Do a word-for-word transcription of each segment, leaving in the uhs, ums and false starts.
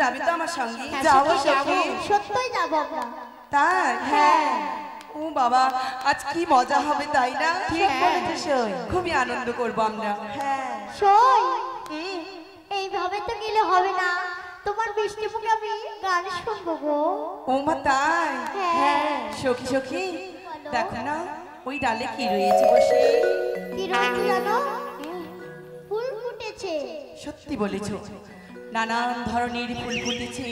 যাবি তো আমার সঙ্গে? যাবো সখী, সত্যই যাব আমরা। তাই? হ্যাঁ। ও বাবা, আজ কি মজা হবে তাই না? ঠিক বলেছিস, খুবই আনন্দ করব আমরা। হ্যাঁ। সই। হুম। এইভাবে তো গেলে হবে না, তোমার মিষ্টি মুখে আমি গান শুনবো গো। ও মা তাই? হ্যাঁ। সখী সখী, দেখো না ওই ডালে কি রয়েছে বসে? কি রয়েছে জানো? ফুল ফুটেছে। সত্যি বলেছো, নানান ধরনের ফুল ফুটেছে।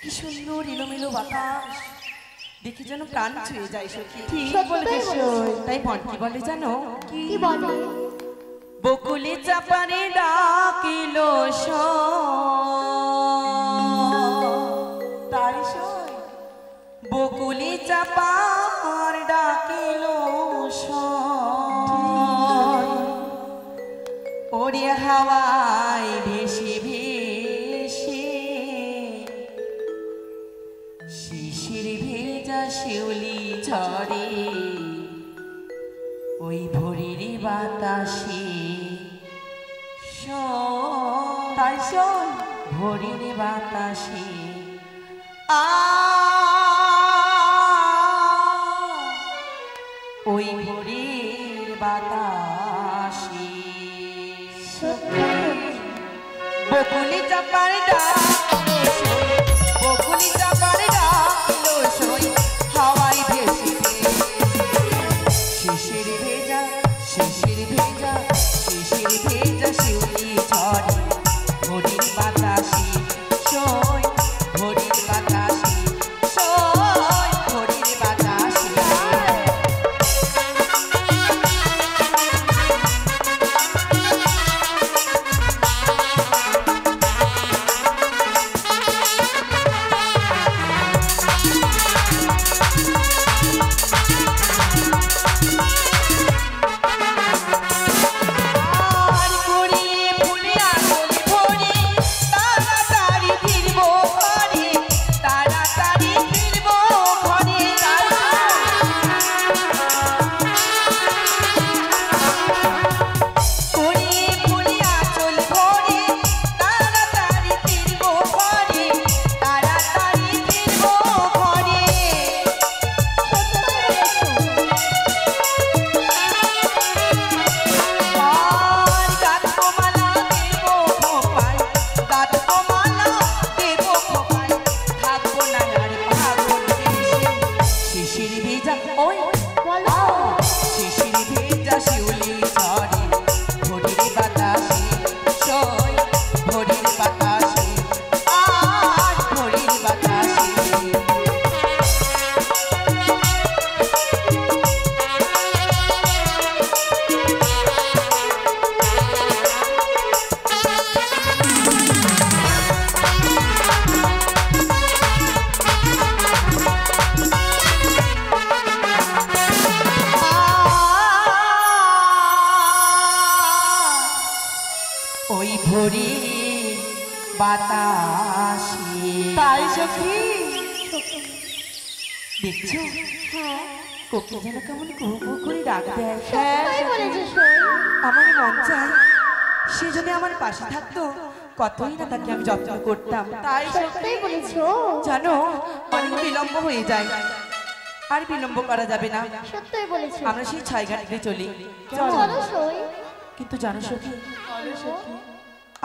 কি সুন্দর এলোমেলো বাতাস, দেখি যেন প্রাণ ছুঁয়ে যায়। সখী ঠিক বলেছো। তাই বল কি বলে জানো? কি বলে? বকুলে চাপানে ডাকিলো তাই সয়, বকুলে চাপার ডাকিলো সয়, ওরে হাওয়ায় ভেসে ভেসে শিশির ভেজা শিউলি ঝরে, ওই ভোরের বাতাসে তাই শোন, ভোরের বাতাসে আ ওই ভোরের বাতাসে, বকুলি চাপারে বকুলি চাপারে হাওয়ায় ভেসে শিশির ভেজা শিশির ভেজা শিশির ভেজা শিউলি ঝরে, ভোরের বাতাসে সই, ভোরের বাতাসে সই, ভোরের বাতাসে। দেখছো কোকিল যেন কেমন কুহু করে ডাক দেয়। আমার মন চায় সে যদি আমার পাশে থাকতো, কতই না তাকে আমি যত্ন করতাম। তাই জানো অনেক বিলম্ব হয়ে যায়, আর বিলম্ব করা যাবে না। আমরা সেই ছয় ঘাটে চলি, কিন্তু জানো সখী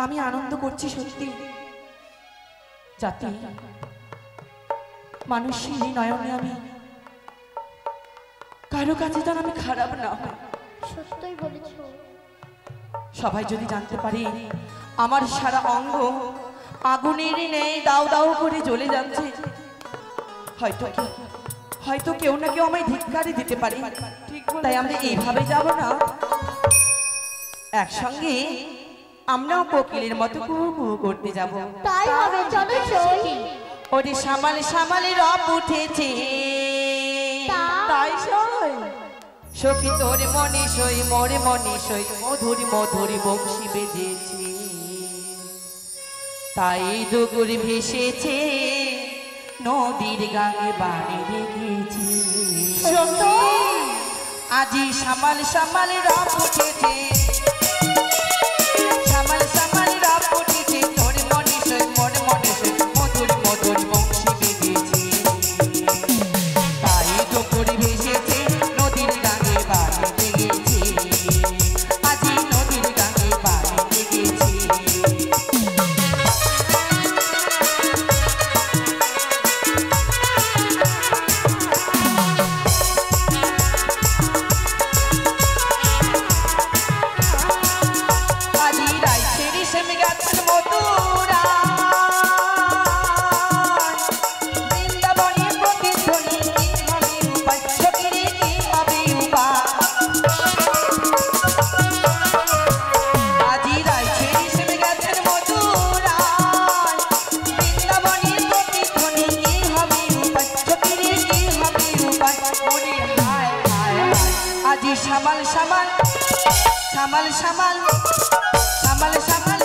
আমি আনন্দ করছি সত্যি, যাতে মানুষের নয়নে আমি কারো কাছে যেন আমি খারাপ না হই। সবাই যদি জানতে পারে আমার সারা অঙ্গ আগুনের ন্যায় দাউ দাউ করে জ্বলে যাচ্ছে, হয়তো হয়তো কেউ না কেউ আমায় ধিক্কারে দিতে পারে। তাই আমরা এইভাবে যাব না, একসঙ্গে আমরাও কোকিলের মতো কুহু কুহু করতে যাবো। তাই হবে, চলো সখী। ওরে সামাল সামালের রব উঠেছে তাই সই, সখী তোর মনে সই মোর মনে সই, মধুর মধুর বংশী বেজেছে, তাই দুগুর ভেসেছে নদীর গায়ে বাড়ি রেখেছে, আজি সামাল সামালের রব উঠেছে, সামাল সামালের রব উঠেছে, তোর মনে সই মোর शमल शमल शमल शमल शमल शमल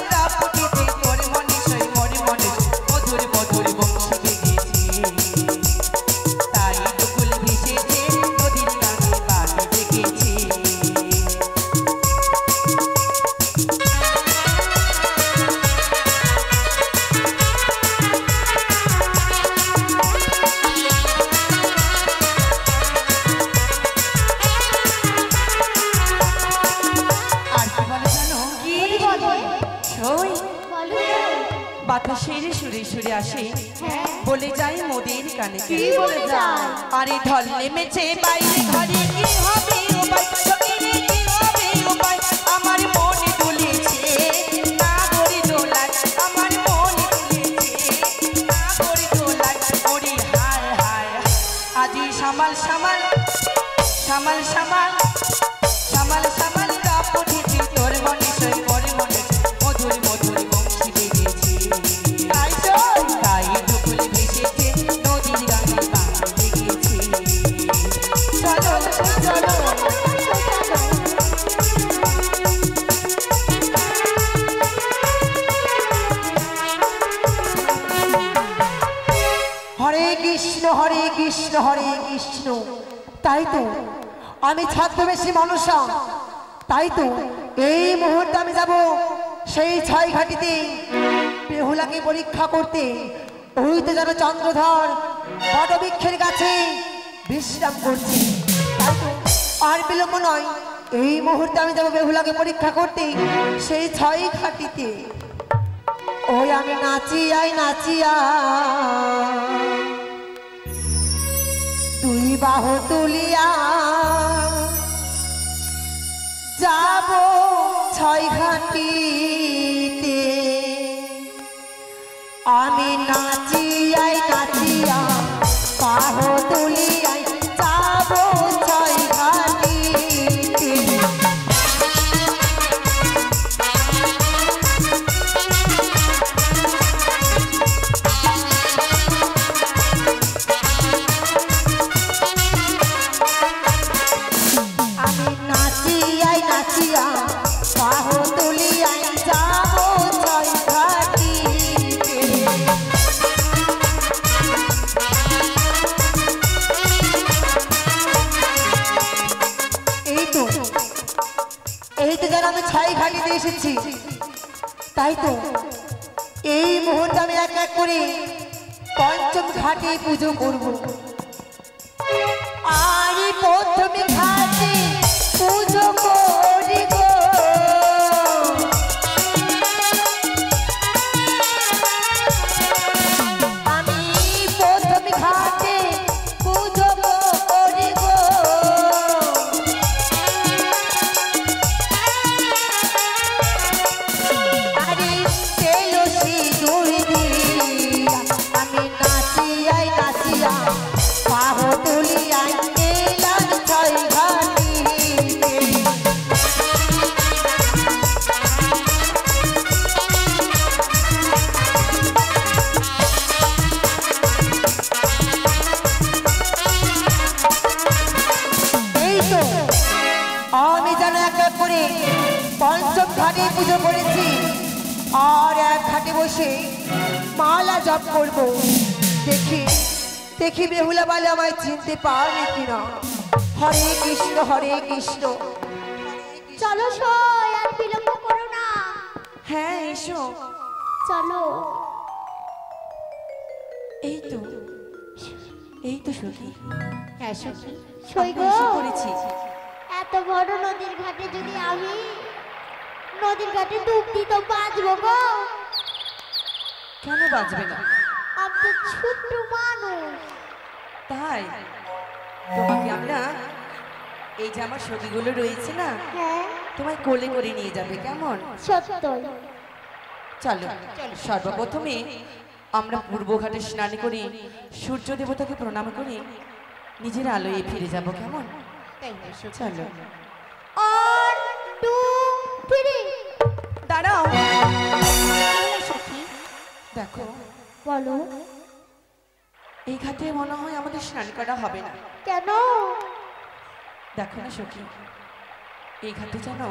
अरे ढलने में चे बाई घरे की हबी परीक्षा करते जान चंद्रधर वटवृक्षेर गाছে विश्राम करछे और बिलम्ब नय मुहूर्ते आमि जाबो बेहुलाके परीक्षा करते सेई छय घाटीते ओई आमि नाचिया नाचिया तुई बाहु तुलिया जाबो छय घाटीते आमी नाची आई नाची आ बाहो तुली आई जाबो छई घाटी आमी नाची आई नाची आ बाहो तुली आई जाबो छई पंचम घाटी पूजो करबो आरी प्रथम घाटी पूजो करिबो हरे कृष्ण हरे कृष्ण चलो विलम्ब करो ना हाँ एसो चलो बड़ नदी घाटे जो नदी घाटे डूब दी तो बाजबो गो क्यों बाजबे ना अब तो छोट मानुष पूर्वघाटे स्नान करी सूर्य देवता के प्रणाम करी निजेर आलोय फिरे जाबो केमन चलो दाड़ाओ देखो बोलो घाटे मन स्नान करा क्या देखो ना सखी এই ঘাটে জানো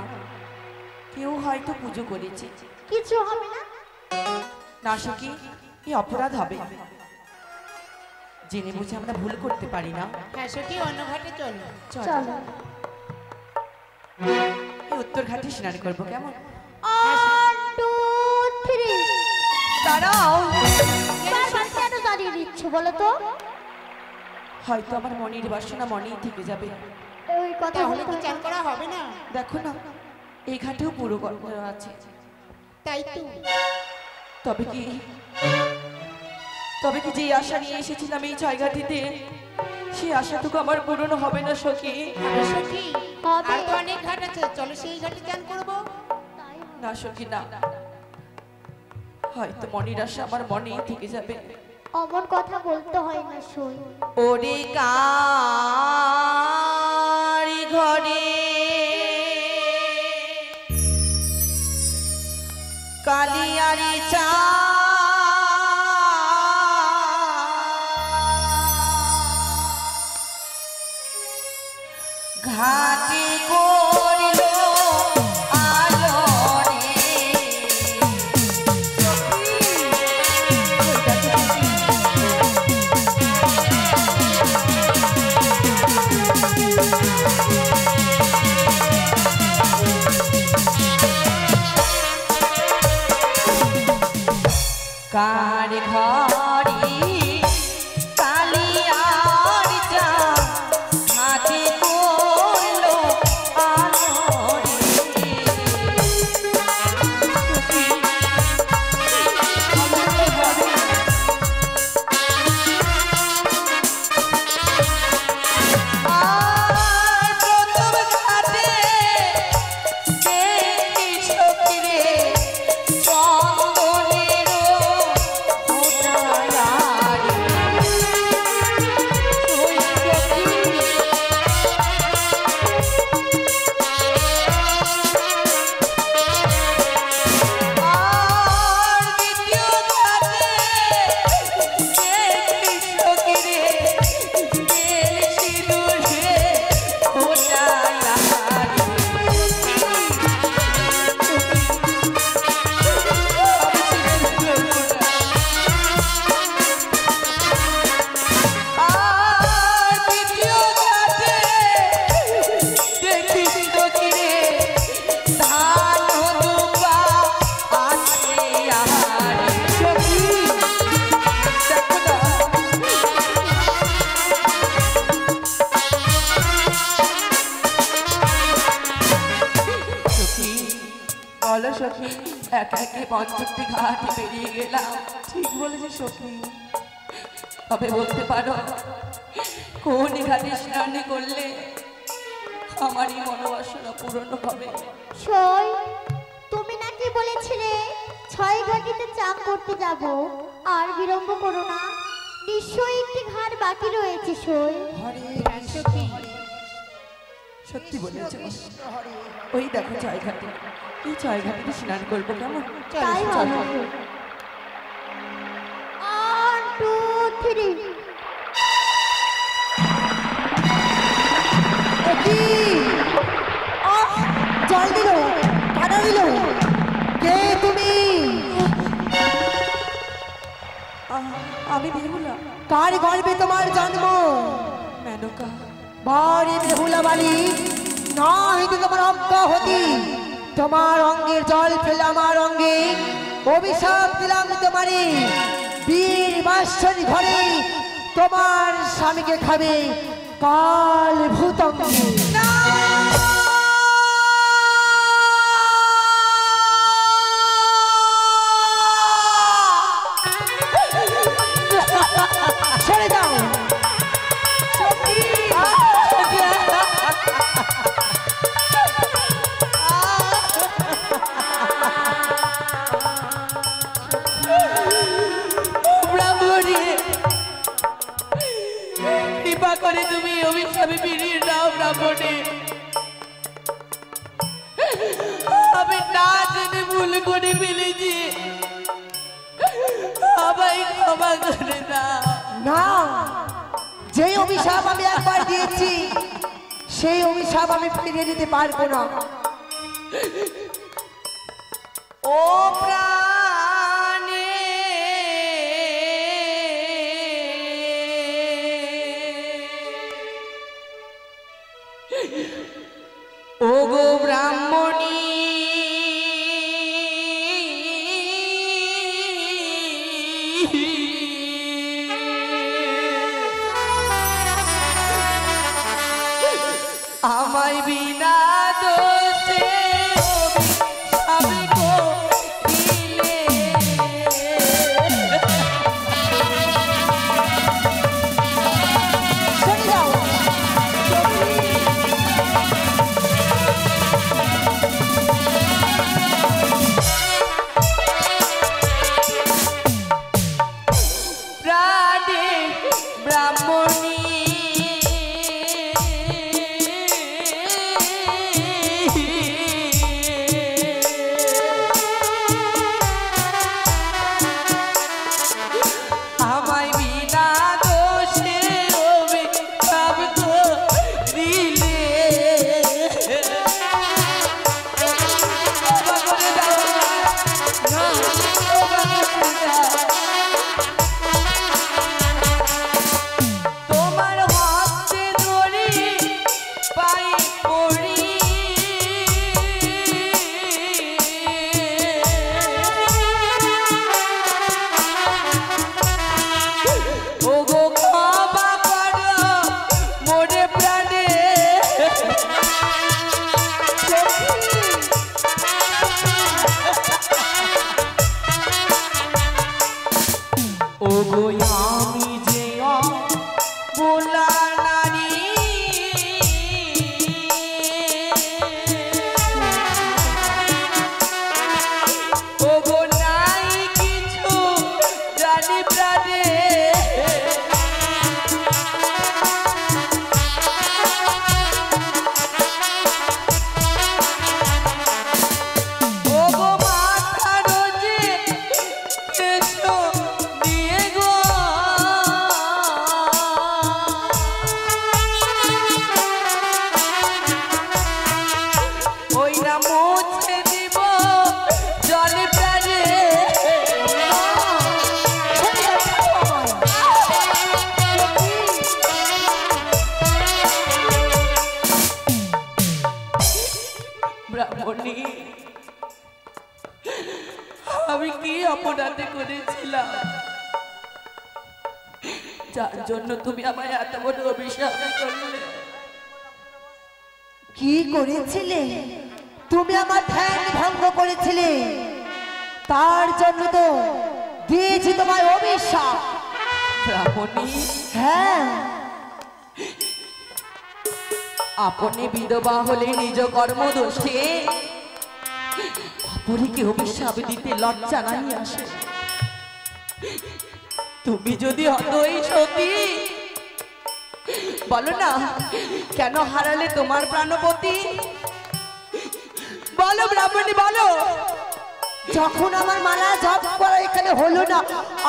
কেউ হয়তো পূজো করেছে, কিছু হবে না না সখী, এই অপরাধ হবে। জেনে বুঝে আমরা ভুল করতে পারি না। হ্যাঁ সখী, অন্য ঘাটে চলো। চলো এই উত্তর ঘাটে স্নান করব, কেমন? এক দুই তিন দাঁড়াও, কেন দাঁড়িয়ে দিচ্ছ বলো তো? হয়তো আমার মনের বাসনা মনেই থেকে যাবে। ওই কথা হলে কি চান করা হবে না? দেখো না এই ঘাটেও পুরো আছে। তাই তো, তবে কি তবে কি যে আশা নিয়ে এসেছিলাম এই ছয় ঘাটিতে, সেই আশাটুকু আমার পূরণ হবে না সখী। সখী আর তো অনেক ঘাট আছে, চলো সেই ঘাটে চান করব। না সখী না, হয়তো মনের আশা আমার মনেই থেকে যাবে। অমন কথা বলতে হয় না শুন। ওরে কারি ঘরে কালিয়ারি চা ঘাটি कार घड़ी স্নান করবো, কেমন? জল দিল, কাটা দিল, কে তুমি? আমি বেহুলা। কার গর্বে তোমার জন্ম? মেনকা। বারে বেহুলা বালি না হইতে তোমার অজ্ঞা হতি, তোমার অঙ্গের জল ফেলে আমার অঙ্গে অভিশাপ দিলাম তোমারে। বীর বাসরি ঘরে তোমার স্বামীকে খাবে কাল ভূতঙ্গে। সরে যাও। আমি না জেনে ভুল করে ফেলেছি, আমায় ক্ষমা করে দাও। না, যে অভিশাপ আমি একবার দিয়েছি সেই অভিশাপ আমি ফিরিয়ে দিতে পারবো না। ও প্রাণে ও গো ব্রাহ্মণী, আমায় বিনা দোষে অভিশাপ দিলে, প্রাণে ব্রাহ্মণী আমি কি অপরাধে করেছিলাম যার জন্য তুমি আমায় এত বড় অভিশাপ করলে? কি করেছিলে তুমি? আমার ধ্যান ভঙ্গ করেছিলে, তার জন্য তো দিয়েছি তোমায় অভিশাপ। আপনি হ্যাঁ আপনি বিধবা হলে নিজ কর্মদোষে অপরকে অভিশাপ দিতে লজ্জা নাই আসে। তুমি যদি হতই সতী, বলো না কেন হারালে তোমার প্রাণপতি? বলো ব্রাহ্মণী বলো। যখন আমার মালা জপ করা এখানে হলো না,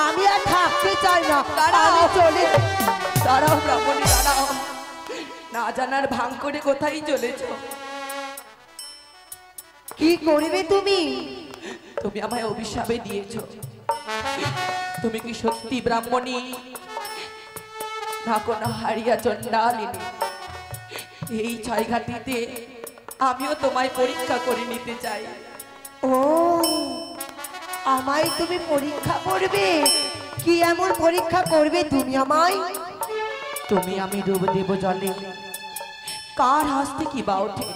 আমি আর থাকতে চাই না, আমি চলে। দাঁড়াও ব্রাহ্মণী দাঁড়াও, না জানার ভাঙ করে কোথায় চলেছ? কি করবে তুমি? তুমি আমায় অভিশাপে দিয়েছো। তুমি কি সত্যি ব্রাহ্মণী, না কোনো হারিয়া চণ্ডালিনী? এই ছয়ঘাটিতে আমিও তোমায় পরীক্ষা করে নিতে চাই। ও আমায় তুমি পরীক্ষা করবে? কি এমন পরীক্ষা করবে তুমি আমায়? তুমি আমি ডুব দেব জলে, কার হাসতে কি বা ওঠে?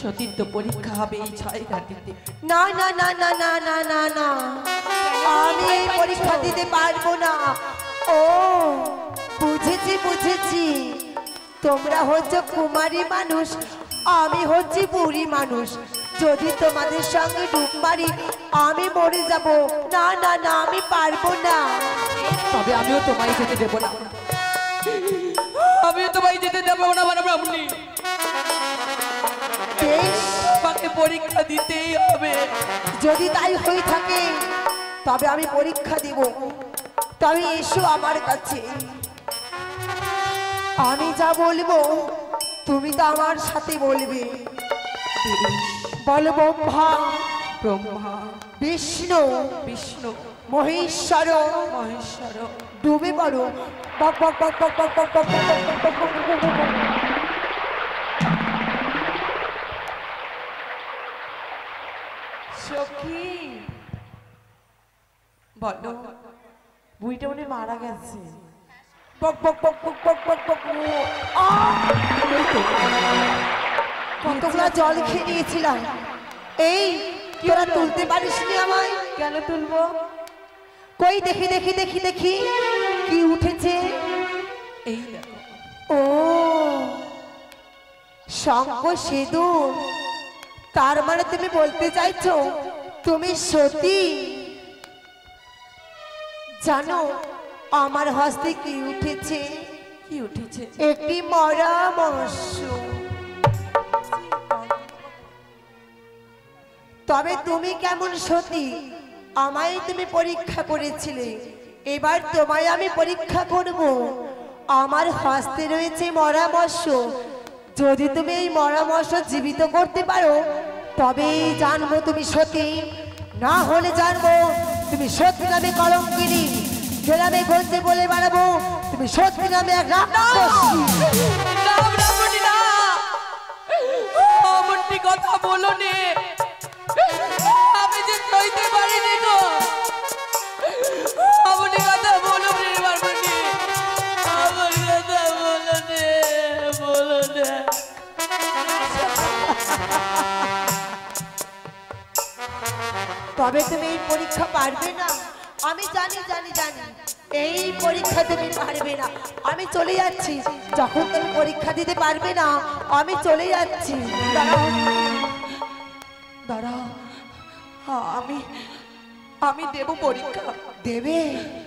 সতীত্ব পরীক্ষা হবে এই ছয় ঘাটিতে। না না না না না না না না, আমি এই পরীক্ষা দিতে পারবো না। ও বুঝেছি বুঝেছি, তোমরা হচ্ছে কুমারী মানুষ, আমি হচ্ছি বুড়ি মানুষ। যদি তোমাদের সঙ্গে ডুব মারি আমি মরে যাব। না না না, আমি পারবো না। তবে আমিও তোমায় যেতে দেবো না, আমিও তোমায় যেতে দেবো না। মানে আপনি আমাকে পরীক্ষা দিতেই হবে। যদি তাই হয়ে থাকে তবে আমি পরীক্ষা দিব। তবে এসো আমার কাছে, আমি যা বলবো তুমি তো আমার সাথে বলবে বল ব্রহ্মা ব্রহ্মা বিষ্ণু বিষ্ণু মহেশ্বর মহেশ্বর ডুবে পড়ো পক পক পক পক পক পক পক পক। সখী বলো বুইটা মনে মারা গেছে পক পক পক পক পক পক পক আ কতগুলা জল খেয়ে নিয়েছিলাম এই তোরা তুলতে পারিসনি আমায়। কেন তুলবো কই দেখি দেখি দেখি দেখি কি উঠেছে এই দেখো ও শঙ্খ সিঁদুর। তার মানে তুমি বলতে চাইছো তুমি সতী। জানো আমার হস্তে কি উঠেছে কি উঠেছে একটি মরা মৎস্য। তবে তুমি কেমন সতী আমায় তুমি পরীক্ষা করেছিলে এবার তোমায় আমি পরীক্ষা করব। আমার হস্তে রয়েছে মরা মৎস্য যদি তুমি এই মরা মৎস্য জীবিত করতে পারো তবে জানবো তুমি সতী না হলে জানবো তুমি সত্যি নামে কলঙ্কিনী গ্রামে গঞ্জে বলে বেড়াবো তুমি সত্যি নামে এক রাক্ষসী। কথা বলো নে আমি যে কইতে পারি নে গো আপনি কথা বলো তবে তুমি এই পরীক্ষা পারবে না। আমি জানি জানি জানি এই পরীক্ষা তুমি পারবে না। আমি চলে যাচ্ছি যখন তুমি পরীক্ষা দিতে পারবে না আমি চলে যাচ্ছি। দাঁড়াও দাঁড়াও আমি আমি দেব পরীক্ষা দেবে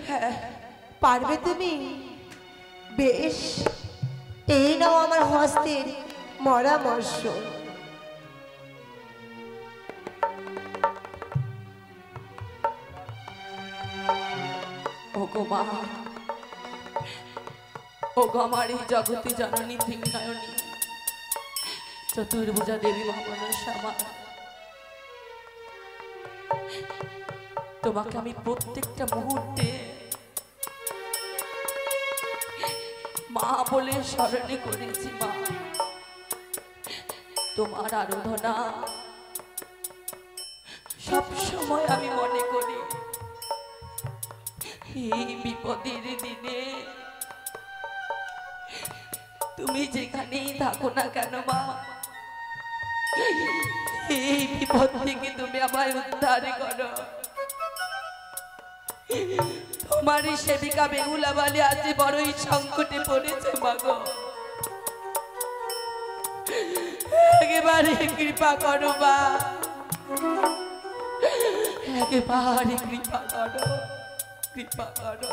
হ্যাঁ পারবে তুমি বেশ। এই নাও আমার হস্তের মরা মৎস্য। ওগোমা ওগো আমার এই জগতে জননী ত্রিনয়নী চতুর্ভুজা দেবী মহামনসা মা তোমাকে আমি প্রত্যেকটা মুহূর্তে মা বলে স্মরণে করেছি। মা তোমার আরাধনা সব সময় আমি মনে করি। এই বিপদের দিনে তুমি যেখানেই থাকো না কেন মা এই বিপদ থেকে তুমি আমায় উদ্ধার করো। তোমার সেবিকা বেহুলা বালি আজ বড়ই সংকটে পড়েছে মা গো একেবারে কৃপা করো মা একেবারে কৃপা করো কৃপা করো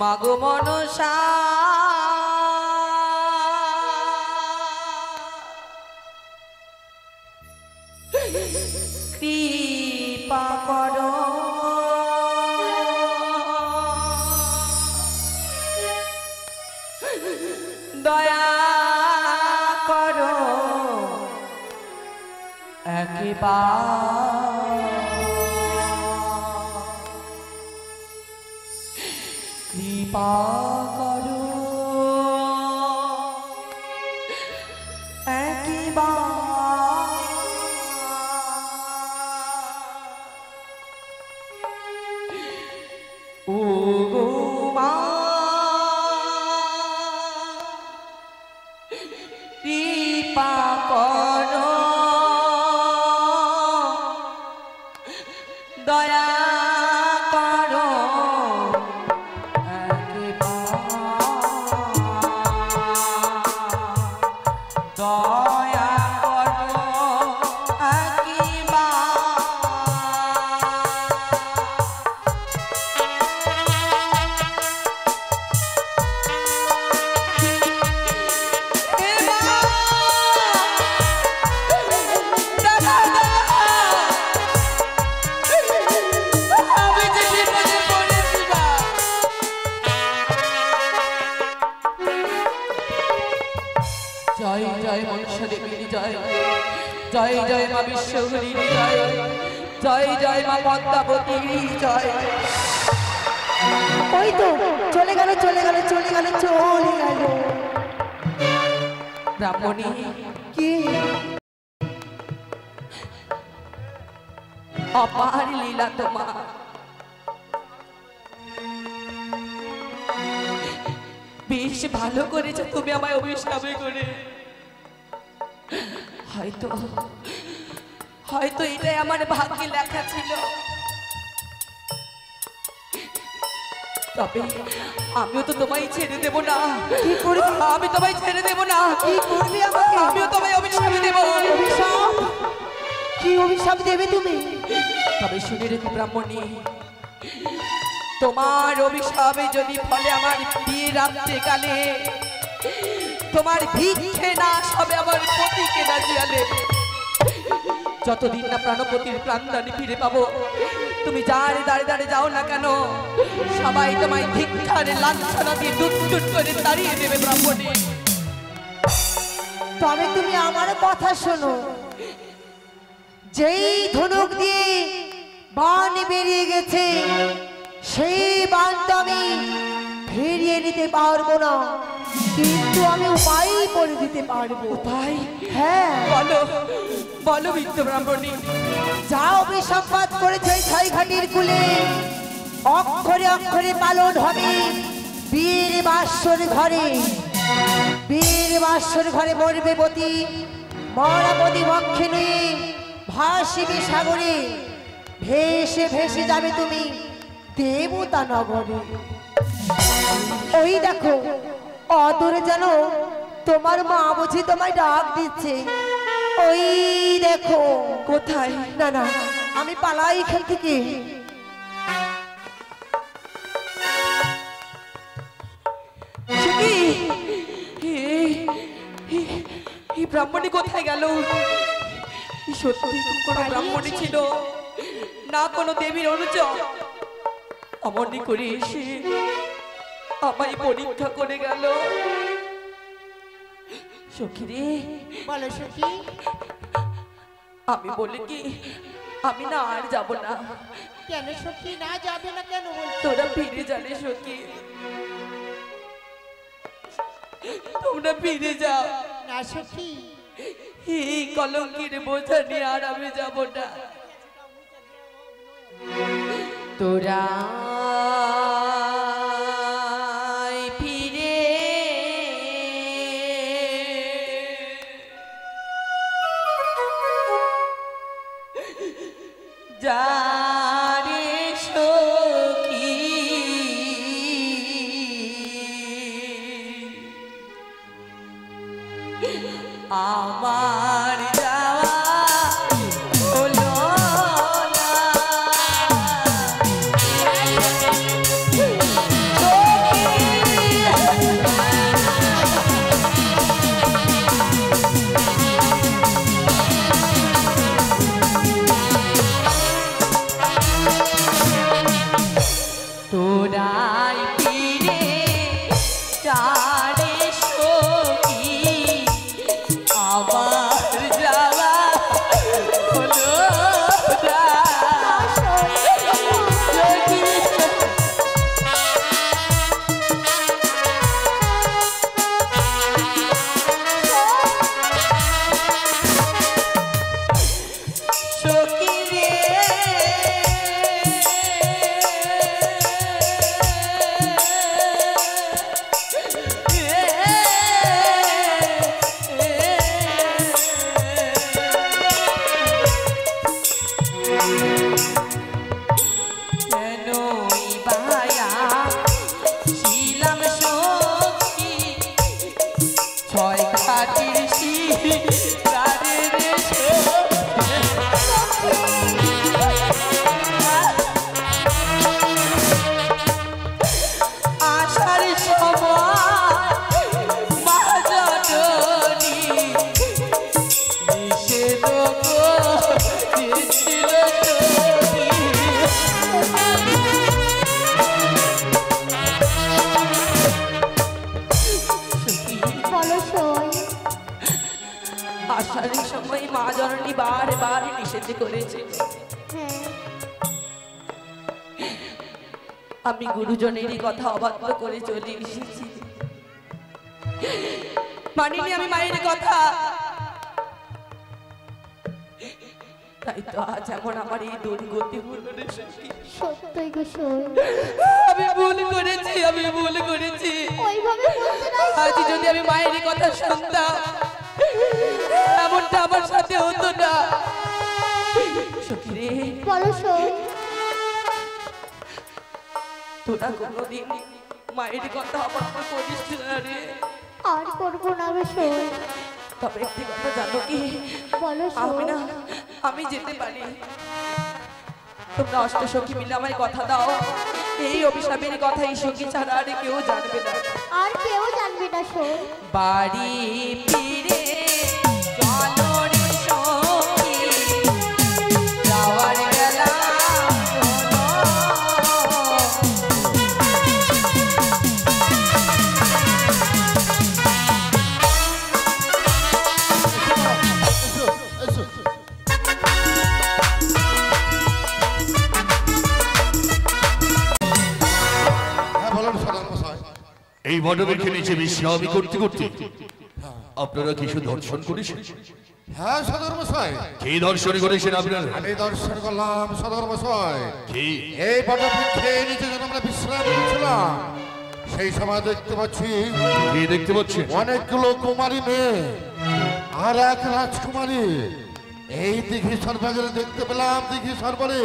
মা গো মনসা কৃপা করো দয়া করো একেবারে কৃপা করো जय जय माँ विश्वरी जय जय जय माँ पद्मावती जय। ओई तो चले गेलो चले गेलो चले गेलो चले गेलो ब्राह्मणी की अपार लीला तुम्हार। बेश भालो करेছো তুমি আমায় অবিশ্বাসই করে হয়তো হয়তো এটাই আমার ভাগ্যে লেখা ছিল। তবে আমিও তো তোমায় ছেড়ে দেব না। কি করবি? আমি তোমায় ছেড়ে দেব না। কি করবি আমাকে? আমিও তোমায় অভিশাপ দেব। অভিশাপ? কি অভিশাপ দেবে তুমি? তবে শুনে রেখো ব্রাহ্মণী, তোমার অভিশাপে যদি ফলে আমার বিয়ে রাত্রেকালে তোমার ভিক্ষে না সবে আমার পতিকে না জিয়ালে। যতদিন না প্রাণপতির প্রাণদানি ফিরে পাবো, তুমি যারে দাঁড়ে দাঁড়ে যাও না কেন সবাই তোমায় ধিক্ষারে লাঞ্ছনা দিয়ে দুটুট করে দাঁড়িয়ে দেবে ব্রাহ্মণী। তবে তুমি আমার কথা শোনো, যেই ধনুক দিয়ে বান বেরিয়ে গেছে সেই বান তো আমি ফিরিয়ে নিতে পারবো না, কিন্তু আমি উপায় করে দিতে পারবো। উপায়? হ্যাঁ বলো বলো বিত্ত ব্রাহ্মণী। যা অভিসম্পাত করেছে ছাইঘাটির কুলে অক্ষরে অক্ষরে পালন হবে বীর বাসর ঘরে। বীর বাসর ঘরে মরবে পতি, মরা পতি বক্ষে নিয়ে ভাসিবে সাগরে, ভেসে ভেসে যাবে তুমি দেবতা নগরে। ওই দেখো অদূরে যেন তোমার মা বুঝি তোমায় ডাক দিচ্ছে। ওই দেখো। কোথায়? না না আমি পালাই এখান থেকে। ব্রাহ্মণী কোথায় গেল? সত্যি কোনো ব্রাহ্মণী ছিল না, কোনো দেবীর অনুচর অমনি করে এসে আমায় পরীক্ষা করে গেল। সখী রে, বলো সখী। আমি বলি কি আমি না আর যাব না। কেন সখী না যাবে না কেন? তোরা ফিরে যাবে সখী, তোমরা ফিরে যাও না সখী। এই কলঙ্কের বোঝা নিয়ে আর আমি যাব না। তোরা সিদ্ধি করেছে। আমি গুরুজনেরই কথা অবাধ্য করে চলে এসেছি, মানিনি আমি মায়ের কথা, তাই তো আজ এমন আমার এই দুর্গতি হলো রে সখী। সত্যই গো শোন, আমি ভুল করেছি, আমি ভুল করেছি। ওইভাবে বলতে নাই, আজ যদি আমি মায়ের কথা শুনতাম এমনটা আমার সাথে হতো না। সখী রে বলো শোন, তোরা কোনোদিন মায়ের কথা অবাধ্য করিস না রে। আর করবো না গো শোন, তবে একটি কথা জানো কি? বলো শোন, না আমি যেতে পারি, তোমরা অষ্ট সখী মিলে আমায় কথা দাও, এই অভিশাপের কথা এই সখী ছাড়া আর কেউ জানবে না, আর কেউ জানবে না। শোন বাড়ি ফিরে চলো রে সখী, যাওয়ার বেলা এই বনবেখে নিচে বিশ্রামি করতে করতে আপনারা কিছু দর্শন করেছেন? হ্যাঁ সদর মশাই। কি দর্শন করেছেন আপনারা? আমি দর্শন করলাম সদর মশাই, কি এই বনবেখে নিচে যখন আমরা বিশ্রাম করছিলাম সেই সময় দেখতে পাচ্ছি। কি দেখতে পাচ্ছি? অনেকগুলো কুমারী মেয়ে আর এক রাজকুমারী এই দিঘি সরবাজারে দেখতে পেলাম। দিঘি সরবারে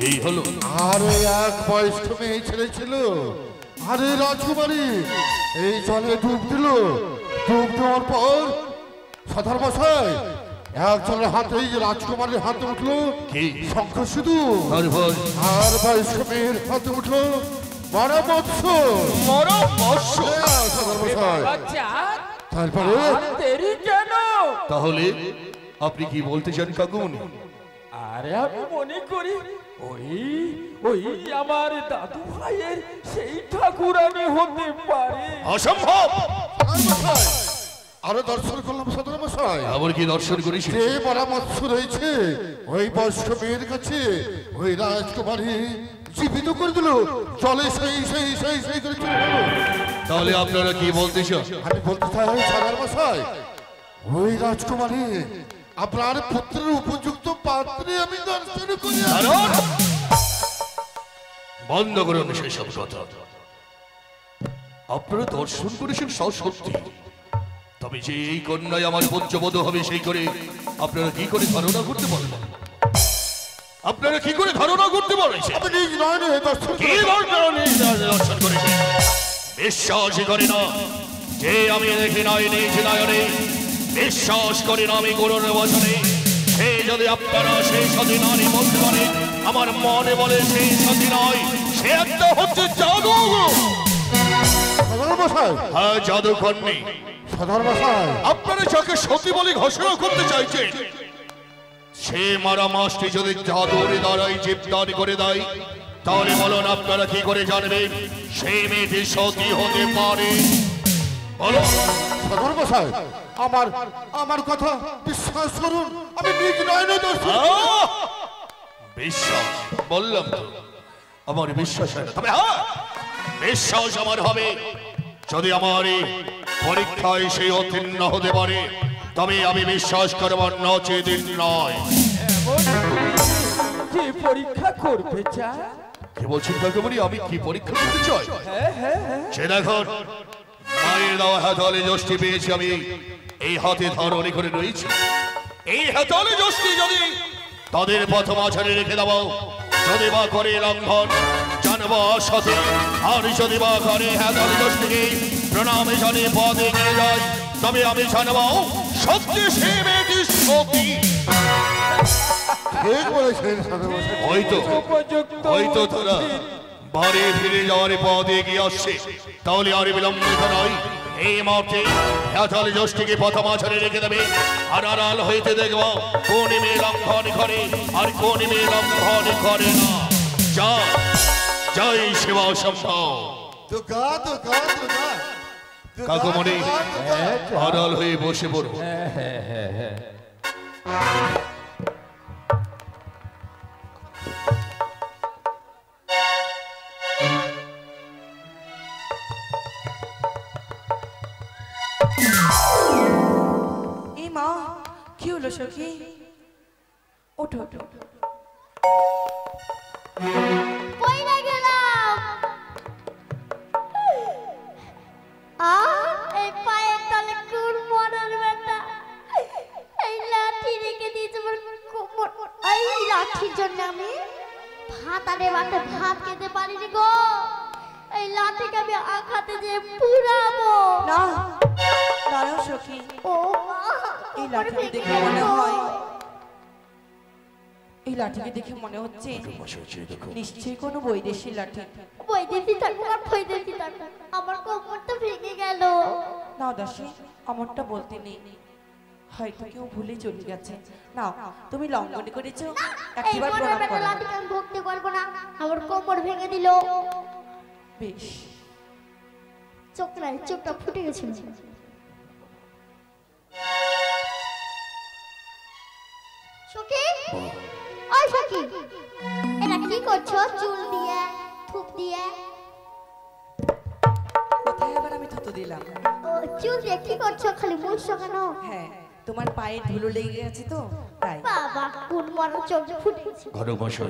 কি হলো? আর এক বয়স্ক মেয়ে ছেলে ছিল, আরে রাজকুমারী এই জলে ডুব দিল। ডুব দেওয়ার পর সদর মশাই একজনের হাতে, রাজকুমারীর হাতে উঠলো শঙ্খ সিঁদুর, আর বয়স্ক মেয়ের হাতে উঠলো বড় বৎস। সদর মশাই তারপরে, তাহলে আপনি কি বলতে চান কাকুন? আরে আমি মনে করি ওই ওই আমার দাদু ভাইয়ের সেই ঠাকুরানি হতে পারে। অসম্ভব। আরো দর্শন করলাম সদর মশাই। আবার কি দর্শন করেছি? যে পরামর্শ রয়েছে ওই বয়স্ক মেয়ের কাছে ওই রাজকুমারী জীবিত করে দিল চলে, সেই সেই সেই সেই করে। তাহলে আপনারা কি বলতে চান? আমি বলতে চাই সদর মশাই, ওই রাজকুমারী আপনার পুত্রের উপযুক্ত পাত্রে আমি দর্শন করি। বন্ধ করুন সেই সব কথা। আপনারা দর্শন করেছেন সত্যি, তবে যে এই কন্যায় আমার পঞ্চবধ হবে সেই করে আপনারা কি করে ধারণা করতে পারেন? আপনারা কি করে ধারণা করতে পারেন? বিশ্বাস করে না যে আমি দেখি নাই, নিজে নয়নে বিশ্বাস করি না আমি গুরুর বচনে। সে যদি আপনারা সেই সাথী নারী বলতে পারে, আমার মনে বলে সেই সাথী নয়, সে একটা হচ্ছে জাদু। হ্যাঁ জাদু কন্যা। আপনারা যাকে সতী বলে ঘোষণা করতে চাইছে, সে মারা মাসটি যদি জাদুর দ্বারাই জীবদান করে দেয়, তাহলে বলুন আপনারা কি করে জানবেন সে মেয়েটি সতী হতে পারে? বলো সদর মশাই, আমার আমার কথা বিশ্বাস করুন, আমি নিজ নয়নে দর্শন। বিশ্বাস বললাম তো, আমার বিশ্বাস হয় না। তবে হ্যাঁ বিশ্বাস আমার হবে যদি আমার এই পরীক্ষায় সে অতীর্ণ হতে পারে, তবে আমি বিশ্বাস করবার নচেত নয়। কি পরীক্ষা করতে চাই? কি বলছেন কাকুমণি, আমি কি পরীক্ষা করতে চাই? হ্যাঁ হ্যাঁ হ্যাঁ সে দেখুন মায়ের দেওয়া হাতলে যষ্টি পেয়েছি আমি, এই হাতে ধরণি করে রয়েছি। এই হাতলে যষ্টি যদি তাদের প্রথম আছাড়ে রেখে দেব, যদি বা করে লঙ্ঘন জানব সতে, আর যদি বা করে হাতলে যষ্টিকে প্রণামে জানে পদে নিয়ে যায়, তবে আমি জানব সত্যি সে মেয়েটি সতী। হয়তো হয়তো তোরা বাড়ি ফিরে যাওয়ার পথে এগিয়ে আসছে, তাহলে আর বিলম্বিত নয়, এই মুহূর্তে হাতলে যষ্টিকে প্রথম আছাড়ে রেখে দেবে। আর আড়াল হইতে দেখব কোন মেয়ে লঙ্ঘন করে আর কোন মেয়ে লঙ্ঘন করে না। যা জয় শিবা সম্ভব। কাকুমণি আড়াল হয়ে বসে পড়ো। হলো সখী? ওঠো ওঠো। পয়লা গেলাম। আ এই পায়ে তলে কুর মরার বেটা। এই লাঠি রেখে দিয়েছে আমার কোমর। এই লাঠির জন্য আমি ভাত আরে বাতে ভাত খেতে পারিনি গো। এই লাঠিকে আমি আঘাতে যে পুরাবো। না। দাঁড়াও সখী। ও মা। এই লাঠিকে দেখে মনে হয় এই লাঠিকে দেখে মনে হচ্ছে নিশ্চয়ই কোনো বৈদেশী লাঠি। বৈদেশী থাকো আর বৈদেশী থাকো। আমার কোমরটা ভেঙে গেল। না দাসী, আমারটা বলতে নেই। হয়তো কেউ ভুলে চলে গেছে। নাও তুমি লঙ্ঘনী করেছো। একবার প্রণাম করো। লাঠিকে আমি ভক্তি করব না। আমার কোমর ভেঙে দিল। বেশ। চোখটায় চোখটা ফুটে গেছে। সখী ওই সখী, এরা কি করছো চুল দিয়ে থুপ দিয়ে? কোথায় আবার আমি থুতু দিলাম? ও চুল দিয়ে কি করছো? খালি মুছছো কেন? হ্যাঁ তোমার পায়ে ধুলো লেগে গেছে তো তাই। বাবা কোন মরা চোখ ফুটে গেছে। ঘরে বসো,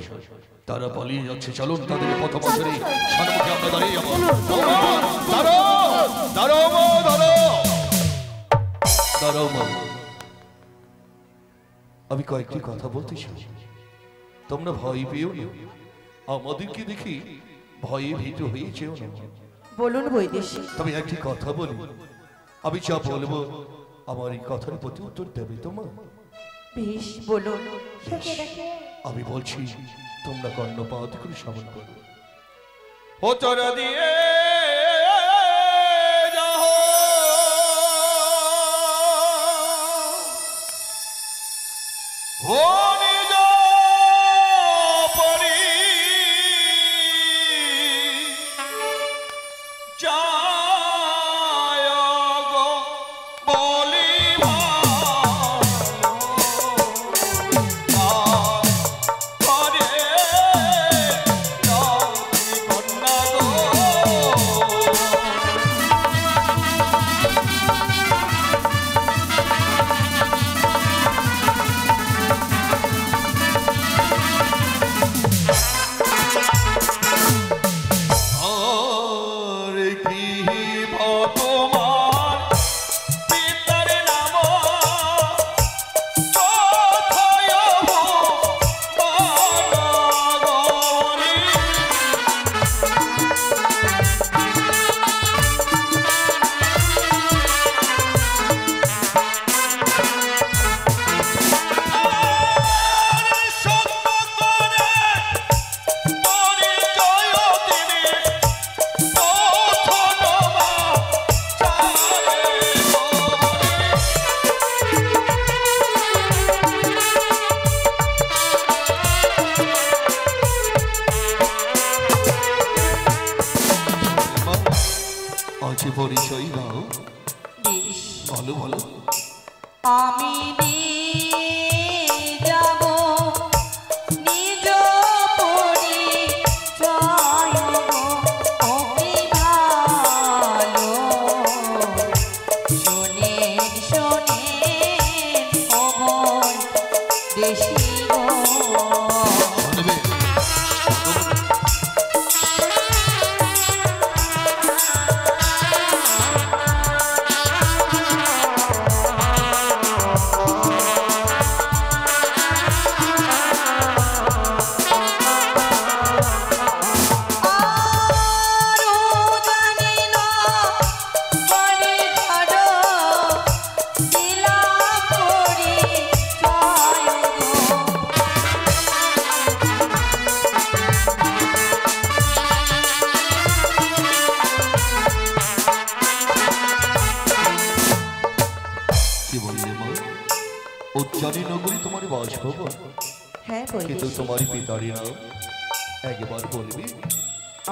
তারা পালিয়ে যাচ্ছে। চলুন তাদের পথ বসরে সর্বকে আমরা দাঁড়িয়ে যাব। দাঁড়ো দাঁড়ো দাঁড়ো দাঁড়ো দাঁড়ো। আমি কয়েকটি কথা বলতে চাই, তোমরা ভয় পেও না। আমাদেরকে দেখি ভয়ে ভীত হয়ে যেও না। বলুন বৈদেশী। তবে একটি কথা বলি, আমি যা বলবো আমার এই কথার প্রতি উত্তর দেবে তোমার। বেশ বলুন। আমি বলছি তোমরা কর্ণপাত করে শ্রবণ করো। ওচর দিয়ে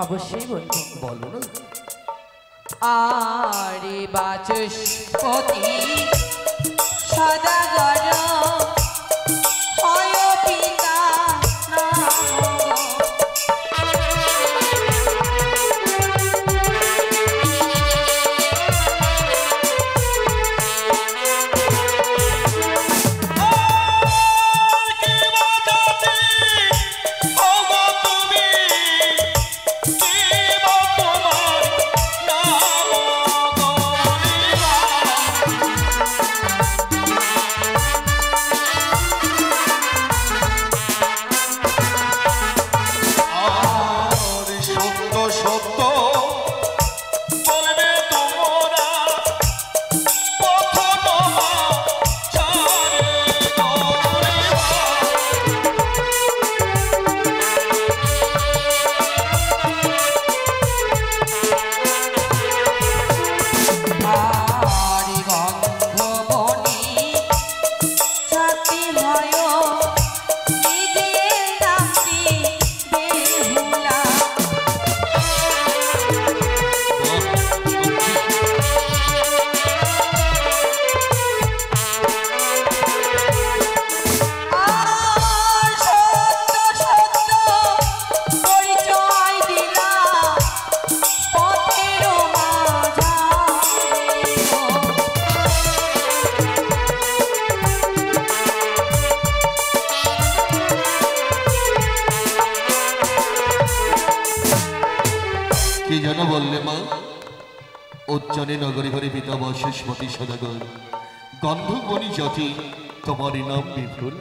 অবশ্যই বলব। বলো না। আরে বাচস্পতি সদা গর कि जान बोलें माँ उज्जने नगरी हरि पिता बशेष मती सदागर गंधर्वणी जाति तुम्हारी नाम विपुल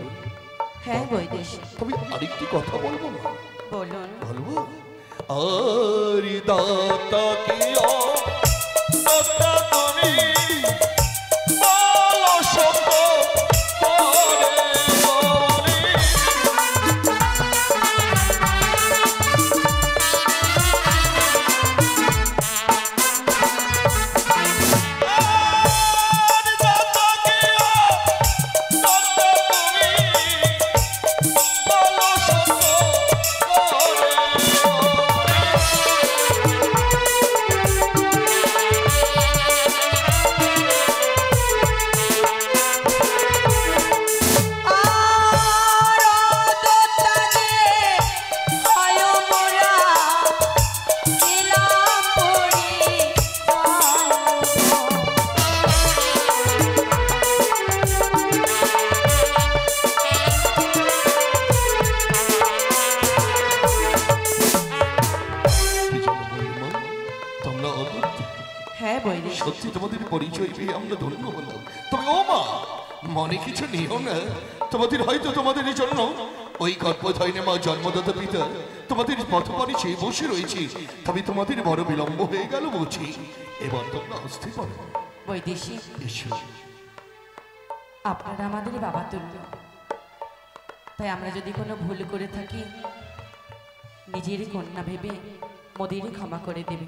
है বৈদেশ তুমি আরেকটি কথা বলবো না বলুন বলবো আরি দাতা কি ও দাতা তুমি বলো সত্য করে বলি আরি দাতা কি ও দাতা তুমি বলো সত্য করে সত্যি তোমাদের পরিচয় পেয়ে আমরা ধন্য বললাম। তবে ও মা মনে কিছু নিও না, তোমাদের হয়তো তোমাদের জন্য ওই গর্ভধারিণী মা জন্মদাতা পিতা তোমাদের পথপানে সে বসে রয়েছে, তবে তোমাদের বড় বিলম্ব হয়ে গেল বুঝি। এবার তোমরা আসতে পারো। বৈদেশী আপনারা আমাদের বাবা তুল্য, তাই আমরা যদি কোনো ভুল করে থাকি নিজের কন্যা ভেবে মোদিনী ক্ষমা করে দেবে।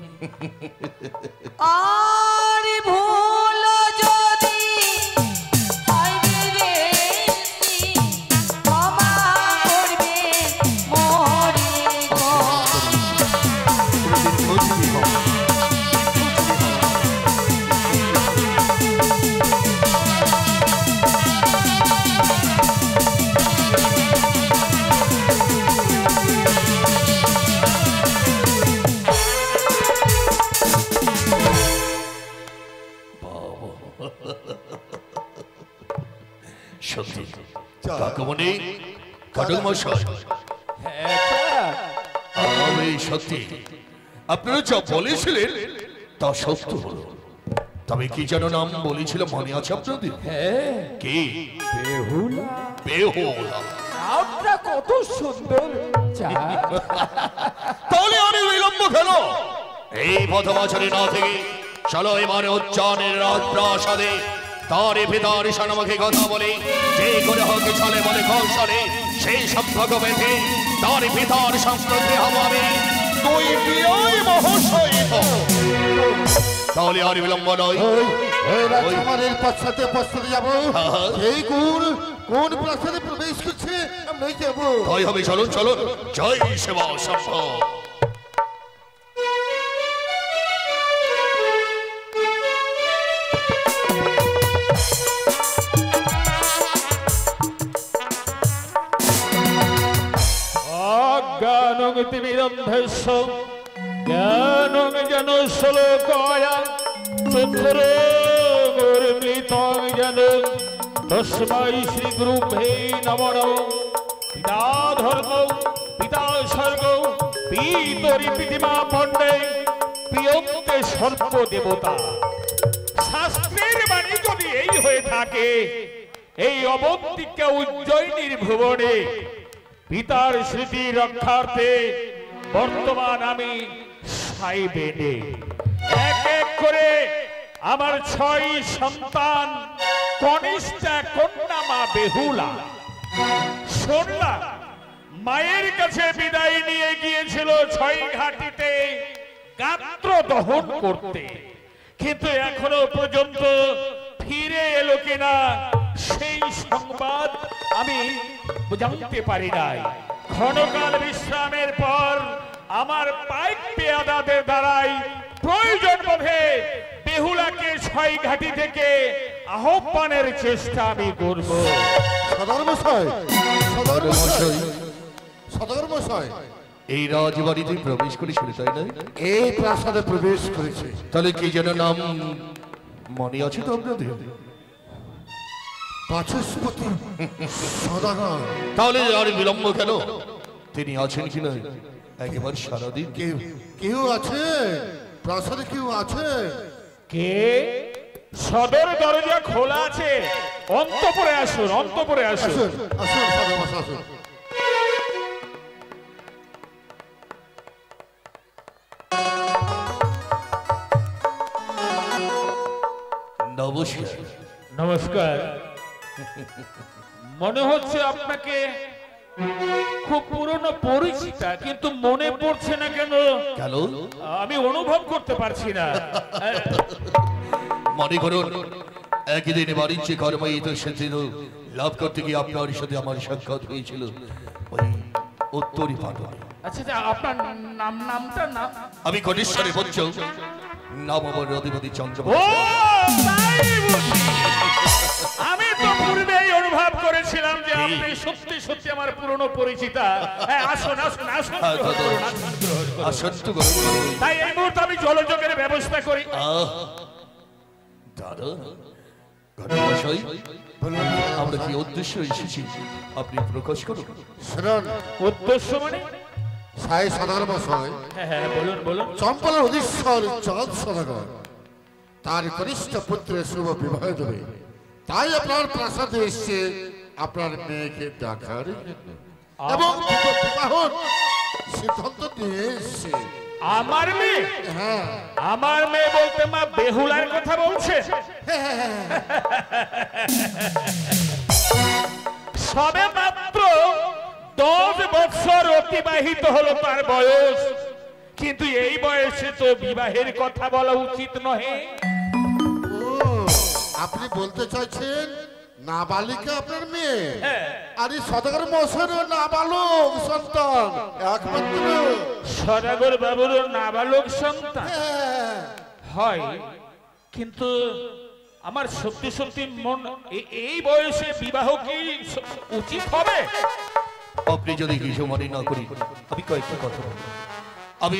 আরে ভুল যদি হয় রে ক্ষমা করবে মোরে গো। আপনারা যা বলেছিলেন তা সত্য হলো, তবে কি যেন নাম বলেছিল মনে আছে আপনাদের? কে? বেহুলা। বেহুলা নামটা কত সুন্দর। তাহলে অনেক বিলম্ব খেল, এই পথবাছারে না থেকে চলো এবার উচ্চানের রাজপ্রাসাদে তারে ভিতরে সানামাকে কথা বলে যে করে হোক চলে বলে কৌশলে সেই সম্পর্ক বেঁধে তারে ভিতরে সংস্কৃতি হবে দুই বিয় মহোৎসব। তাহলে আর বিলম্ব নয়, এই রাজকুমারের পশ্চাতে পশ্চাতে যাব। এই গুণ কোন প্রাসাদে প্রবেশ করছে আমরা যাব। তাই হবে, চলুন চলুন। জয় সেবা সম্ভব। श्री गुरु नम नम पिता धर्म पिता स्वर्ग पीतरी पीतिमा पंडे प्रियंते सर्व देवता शास्त्र बाणी यदि अवंतिका उज्जयिनीर भुवने পিতার স্মৃতি রক্ষার্থে বর্তমান আমি ছাই বেঁধে এক এক করে আমার ছয় সন্তান কনিষ্ঠা কন্যা মা বেহুলা সোনা মায়ের কাছে বিদায় নিয়ে গিয়েছিল ছয় ঘাটিতে গাত্র দহন করতে, কিন্তু এখনো পর্যন্ত ফিরে এলো কিনা সেই সংবাদ আমি জানতে পারি নাই। ক্ষণকাল বিশ্রামের পর আমার পাইক পেয়াদাদের দ্বারাই প্রয়োজন বোধে বেহুলাকে ছয় ঘাটি থেকে আহ্বানের চেষ্টা আমি করব। সদরমশাই সদরমশাই সদরমশাই এই রাজবাড়িতে প্রবেশ করেছিল তাই না? এই প্রাসাদে প্রবেশ করেছে। তাহলে কি যেন নাম মনে আছে তো আপনাদের? তাহলে আর বিলম্ব কেন, তিনি আছেন কি না একবার সারাদিন কেউ কেউ আছে প্রাসাদে কেউ আছে কে সদর দরজা খোলা আছে অন্তঃপুরে আসুন অন্তঃপুরে আসুন আসুন সদর আসুন নমস্কার নমস্কার মনে হচ্ছে আপনাকে খুব পুরনো পরিচিতা কিন্তু মনে পড়ছে না কেন কেন আমি অনুভব করতে পারছি না মনে করুন একদিন বাড়িতে কর্মই তো সেদিন লাভ করতে গিয়ে আপনার সাথে আমার সাক্ষাৎ হয়েছিল ওই উত্তরী পাটনে আচ্ছা আপনার নাম নামটা না আমি কনিষ্ঠরে বলছো নাম আমার রদিপতি চন্দ্র ও তাই আমি তো পূর্বেই অনুভব করেছিলাম যে আপনি সত্যি সত্যি আমার পুরনো পরিচিতা হ্যাঁ আসুন আসুন আসুন আসুন তাই এই মুহূর্তে আমি জলযোগের ব্যবস্থা করি দাদা ঘটনাশয় বলুন আমরা কি উদ্দেশ্য এসেছি আপনি প্রকাশ করুন শরণ উদ্দেশ্য মানে সাই সাধারণ মশাই হ্যাঁ হ্যাঁ বলুন বলুন চম্পলের অধীশ্বর চাঁদ সদাগর তার কনিষ্ঠ পুত্রের শুভ বিবাহ দেবে তাই আপনার প্রাসাদে এসে আপনার মেয়েকে দেখার এবং বিবাহের সিদ্ধান্ত নিয়ে এসে আমার মেয়ে হ্যাঁ আমার মেয়ে বলতে মা বেহুলার কথা বলছে সবে মাত্র দশ বছর অতিবাহিত হলো তার বয়স কিন্তু এই বয়সে তো বিবাহের কথা বলা উচিত নহে আপনি বলতে চাইছেন নাবালিকা আপনার মেয়ে আর এই সদাগর মশাইয়ের নাবালক সন্তান একমাত্র সদাগর বাবুর নাবালক সন্তান হয় কিন্তু আমার সত্যি সত্যি মন এই বয়সে বিবাহ কি উচিত হবে আপনি যদি কিছু মনে না করি আমি কয়েকটা কথা বলব আমি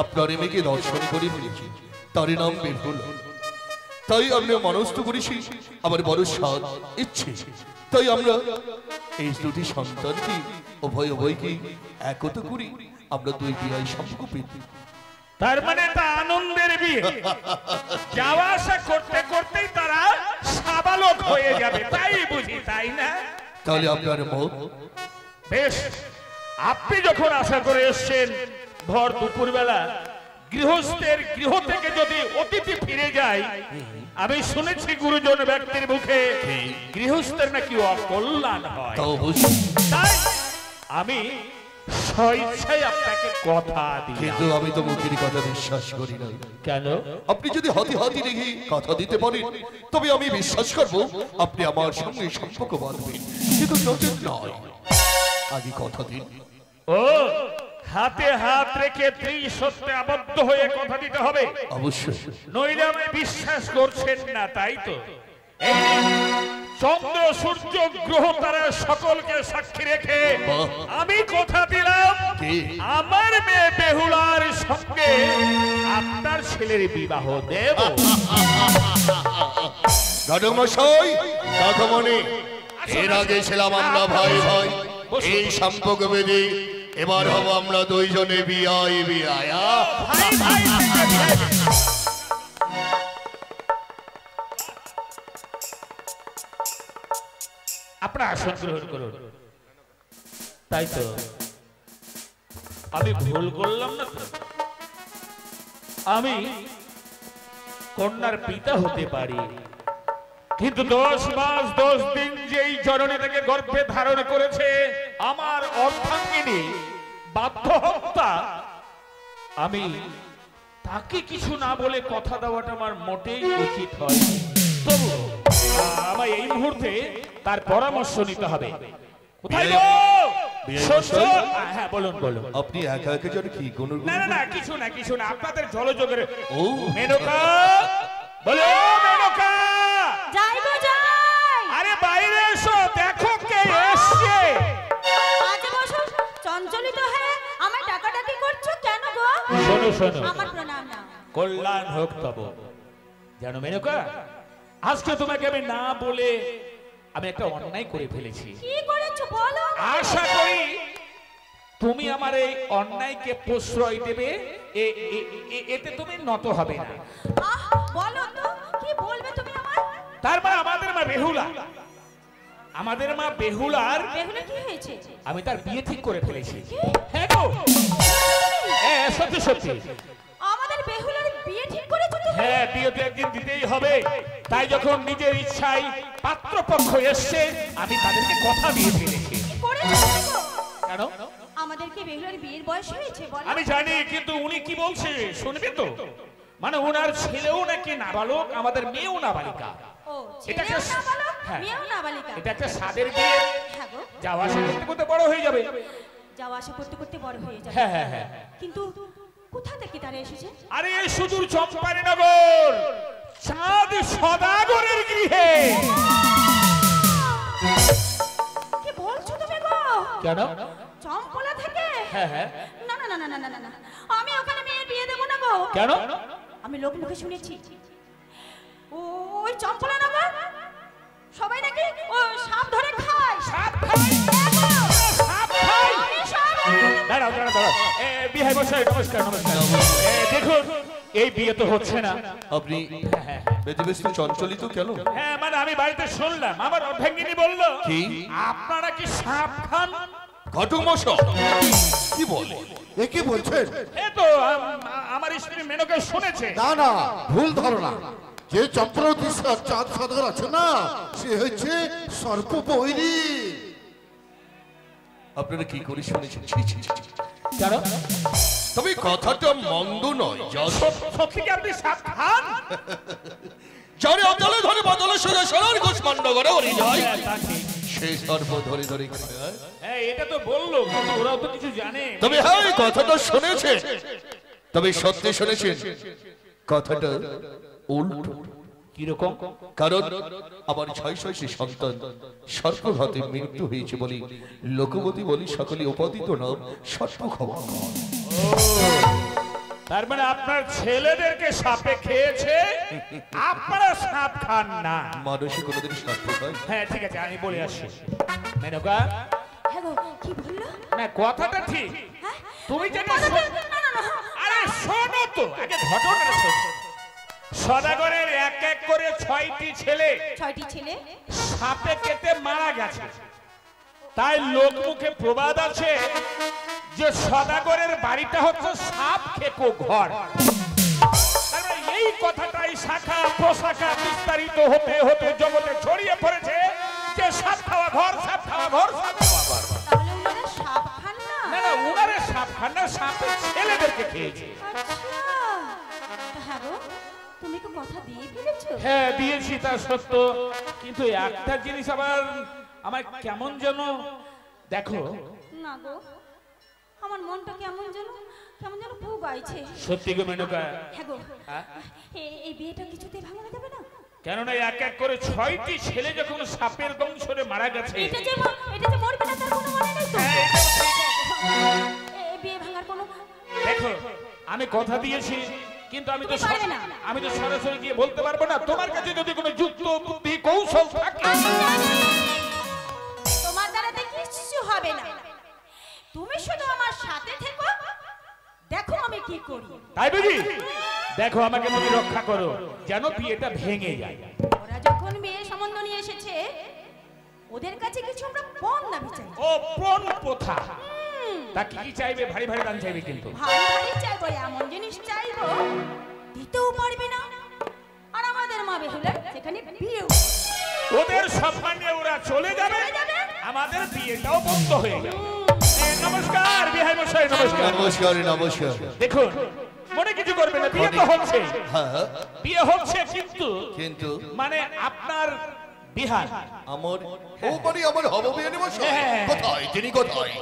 আপনার মেয়েকে দর্শন করে ফেলেছি তার নাম বিপুল তাই আমরা মনস্থ করেছি আমার বড় সাধ ইচ্ছে তাই আমরা এই দুটি সন্তানকে উভয় উভয়কে একত করি আমরা দুই বিয়ে সম্পর্ক পেতে তার মানে তা আনন্দের বিয়ে যাওয়া আসা করতে করতেই তারা সাবালক হয়ে যাবে তাই বুঝি তাই না তাহলে আপনার মত বেশ আপনি যখন আশা করে এসছেন ভর দুপুরবেলা গৃহস্থের গৃহ থেকে যদি অতিথি ফিরে যায় আমি শুনেছি গুরুজন ব্যক্তির মুখে গৃহস্থের নাকি অকল্যাণ হয় তাই আমি স্বইচ্ছায় আপনাকে কথা দিই কিন্তু আমি তো মুখের কথা বিশ্বাস করি না কেন আপনি যদি হাতি হাতি রেখে কথা দিতে পারেন তবে আমি বিশ্বাস করব আপনি আমার সঙ্গে সম্পর্ক বাঁধবেন কিন্তু যতদিন নয় আগে কথা দিন ও হাতে হাত রেখে ত্রিসত্যে আবদ্ধ হয়ে কথা দিতে হবে অবশ্যই নইলে আপনি বিশ্বাস করছেন না তাই তো চন্দ্র সূর্য গ্রহ তারা সকলকে সাক্ষী রেখে আমি কথা দিলাম আমার মেয়ে বেহুলার সঙ্গে আপনার ছেলের বিবাহ দেব গডমশাই কাকমণি এর আগে ছিলাম আমরা ভাই ভাই এই সম্পর্ক বেঁধে এবার হব আমরা দুইজনে বিয়াই বিয়ায়া আপনার আসন গ্রহণ করুন তাই তো আমি ভুল করলাম না আমি কন্যার পিতা হতে পারি কিন্তু দশ মাস দশ দিন যেই জননী থেকে গর্ভে ধারণ করেছে আমার অর্ধাঙ্গিনী বাধ্য হত্যা আমি তাকে কিছু না বলে কথা দেওয়াটা আমার মোটেই উচিত হয় তবু আমার এই মুহূর্তে তার পরামর্শ নিতে হবে কোথায় গো হ্যাঁ বলুন বলুন আপনি একা একা জন কি কোন না না কিছু না কিছু না আপনাদের জলযোগের ও মেনকা বলো মেনকা যাই গো যাই আরে বাইরে এসো দেখো কে এসেছে আজ বসো চঞ্চলিত হয়ে আমার টাকাটা কি করছো কেন গো শোনো শোনো আমার প্রণাম নাও কল্যাণ হোক তব জানো মেনকা আজকে তোমাকে আমি না বলে আমি একটা অন্যায় করে ফেলেছি কি করেছো বলো আশা করি তুমি আমার এই অন্যায়কে প্রশ্রয় দেবে এ এতে তুমি নত হবে না। আহ বলো তো কি বলবে তুমি আমার? তার মা আমাদের মা বেহুলা, আমাদের মা বেহুলার বেহুলা কি হয়েছে? আমি তার বিয়ে ঠিক করে ফেলেছি। হ্যাঁ গো, হ্যাঁ সত্যি সত্যি আমাদের বেহুলার বিয়ে ঠিক করে কত? হ্যাঁ, বিয়ে তো একদিন দিতেই হবে। তাই যখন নিজের ইচ্ছায় পাত্রপক্ষ এসেছে আমি তাদেরকে কথা দিয়ে ফেলেছি। কি করে কেন আমাদেরকে বেহুলার বিয়ের বয়স হয়েছে বল? আমি জানি, কিন্তু উনি কি বলছে শুনবে তো? মানে ওনার ছেলেও নাকি নাবালক, আমাদের মেয়েও নাবালিকা। ও ছেলেও নাবালক মেয়েও নাবালিকা, এটা একটা সাদের বিয়ে। হ্যাঁ গো, যাওয়া আসা করতে করতে বড় হয়ে যাবে। যাওয়া আসা করতে করতে বড় হয়ে যাবে। হ্যাঁ হ্যাঁ হ্যাঁ, কিন্তু কোথা থেকে তারা এসেছে? আরে সুদূর চম্পারনগর চাঁদ সদাগরের গৃহে। কি বলছো তুমি গো? কেন চম্পলা থেকে? হ্যাঁ হ্যাঁ, না না না না না না আমি ওখানে মেয়ের বিয়ে দেব না গো। কেন? আমি লোক মুখে শুনেছি ওই চম্পলা নামা সবাই নাকি ও সাপ ধরে খায়। সাপ খায়? সাপ খায়? দাঁড়াও দাঁড়াও দাঁড়াও, এ বিহাই মশাই নমস্কার নমস্কার। এ দেখুন এই বিয়ে তো হচ্ছে না। আপনি বেদবিস্তু চঞ্চলিত কেন? হ্যাঁ মানে আমি বাড়িতে শুনলাম আমার অর্ধাঙ্গিনী বলল কি আপনারা কি সাপ খান? ঘটক মশাই কি বলে? এ কি বলছেন? এ তো আমার স্ত্রী মেনকে শুনেছে। না না ভুল ধারণা। যে চম্পাবতী চাঁদ সদাগর আছে না, সে হচ্ছে সর্পপহরী। আপনারা কি করে শুনেছেন? যারা তবে কথাটা মন্দ নয়। সত্যিকে আপনি সাপ খান? যারে অতলে ধরে বদলে সোজা সোনার ঘোষ মান্ডগড়ে ওরে যায়, সেই সর্প ধরে ধরে খায়। হ্যাঁ এটা তো বললো, কিন্তু ওরা তো কিছু জানে। তবে হ্যাঁ কথাটা শুনেছে, তবে সত্যি শুনেছেন কথাটা উল্টো। কিরকম? কারণ আমার ছয় ছয়টি সন্তান সর্পঘাতে মৃত্যু হয়েছে বলি লোকমতি বলি সকলে উপাদিত নাম সর্পঘাত। তার মানে আপনার ছেলেদেরকে সাপে খেয়েছে, আপনারা সাপ খান না। মানুষই কোনোদিন সাপ খায়? হ্যাঁ ঠিক আছে আমি বলে আসি। মেনকা হ্যাঁ গো কি বললো? না কথাটা ঠিক তুমি যেটা। আরে শোনো তো আগে ঘটনাটা শোনো। সদাগরের এক এক করে ছয়টি ছেলে ছয়টি ছেলে সাপে কেটে মারা গেছে। তাই লোক মুখে প্রবাদ আছে যে সদাগরের বাড়িটা হচ্ছে সাপ খেকো ঘর। এই কথাটাই শাখা প্রশাখা বিস্তারিত হতে হতে জগতে ছড়িয়ে পড়েছে যে সাপ খাওয়া ঘর, সাপ খাওয়া ঘর, সাপ খাওয়া ঘর। তাহলে ওনারা সাপ খান না? না না ওনারা সাপ খান না, সাপের ছেলেদেরকে খেয়েছে। তুমি কি কথা দিয়ে ফেলেছো? হ্যাঁ দিয়েছি তা সত্য, কিন্তু একটা জিনিস আবার আমার কেমন যেন। দেখো না গো আমার মনটা কেমন যেন কেমন যেন ভু গাইছে। সত্যি গো মেনকা? হ্যাঁ গো, এই বিয়েটা কিছুতেই ভাঙা যাবে না। কেননা এক এক করে ছয়টি ছেলে যখন সাপের দংশনে মারা গেছে, এটা যে এটা যে মরবে না তার কোনো মানে নাই তো। এই বিয়ে ভাঙার কোনো। দেখো আমি কথা দিয়েছি, কিন্তু আমি তো আমি তো সরাসরি গিয়ে বলতে পারবো না। তোমার কাছে যদি কোনো যুক্ত বুদ্ধি কৌশল থাকে। তোমার দ্বারা দেখি কিছু হবে না, তুমি শুধু আমার সাথে থেকো, দেখো আমি কি করি। তাই বুঝি? দেখো আমাকে তুমি রক্ষা করো যেন বিয়েটা ভেঙে যায়। ওরা যখন মেয়ে সম্বন্ধ নিয়ে এসেছে ওদের কাছে কিছু আমরা পণ না বিচাই। ও পণ প্রথা? তা কি কি চাইবে? ভারী ভারী দান চাইবে, কিন্তু ভারী ভারী চাইবো, এমন জিনিস চাইবো দিতেও পারবে না। আর আমাদের মা বেহুলা সেখানে বিয়ে, ওদের সম্মানে ওরা চলে যাবে, আমাদের বিয়েটাও বন্ধ হয়ে যাবে। নমস্কার বিহাই মশাই নমস্কার নমস্কার নমস্কার। দেখুন মনে কিছু করবে না, বিয়ে তো হচ্ছে। হ্যাঁ বিয়ে হচ্ছে, কিন্তু কিন্তু মানে আপনার বিহার আমার ও বড়ি আমার হবে বিয়ে মশাই কোথায়? তিনি কোথায়?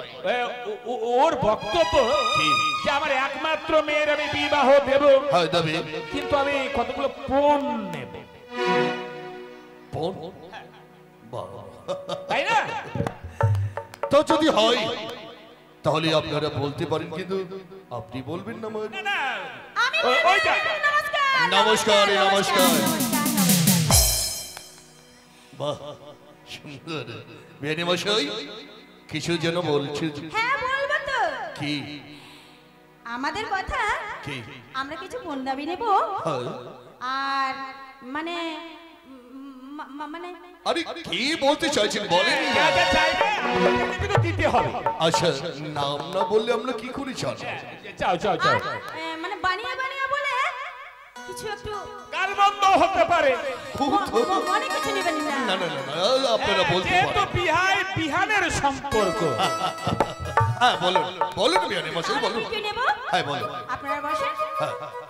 ওর বক্তব্য যে আমার একমাত্র মেয়ের আমি বিবাহ দেব। হ্যাঁ দেবে, কিন্তু আমি কতগুলো পণ নেব। পণ? তাই না? তো যদি হয় তাহলে আপনারা বলতে পারেন, কিন্তু আপনি বলবেন না। না না আমি নমস্কার নমস্কার। বাহ সুন্দর বিহারি মশাই কিছু যেন বলছেন। হ্যাঁ বলবো তো। की आमादेर कथा की आम्रा किछु बोंदाबी नेब আর মানে মানে अरे কি বলতে চাইছেন বলেন না এটা চাইবে কিন্তু দিতে হবে আচ্ছা নাম না বললে আমরা কি করি চল যাও যাও যাও মানে বানিয়ে বানিয়ে বলে কিছু একটু গালমন্দ হতে পারে খুব মানে কিছু নেবেন না না না না আপনারা বলতে পারেন এটা বিহাই বিহানের সম্পর্ক হ্যাঁ বলুন বলুন বিহানে মশাই বলুন কি নেব হ্যাঁ বলুন আপনারা বসেন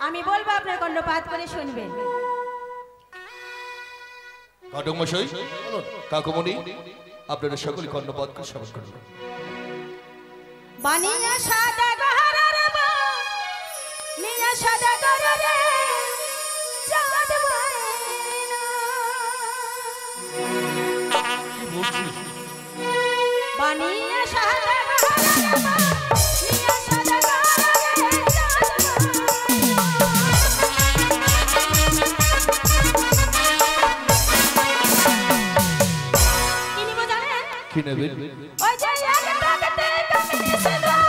আমি বলবো আপনারা কর্ণপাত করে শুনবেন ঘটক মশাই বলুন কাকুমণি আপনারা সকল কর্ণপাত করে শ্রবণ করুন বানি না সাদা গহরার মা নিয়া সাদা গহরারে চাঁদ মারে না কি বলছিস বানি না সাদা গহরার মা নিয়া সাদা গহরারে চাঁদ মারে We're just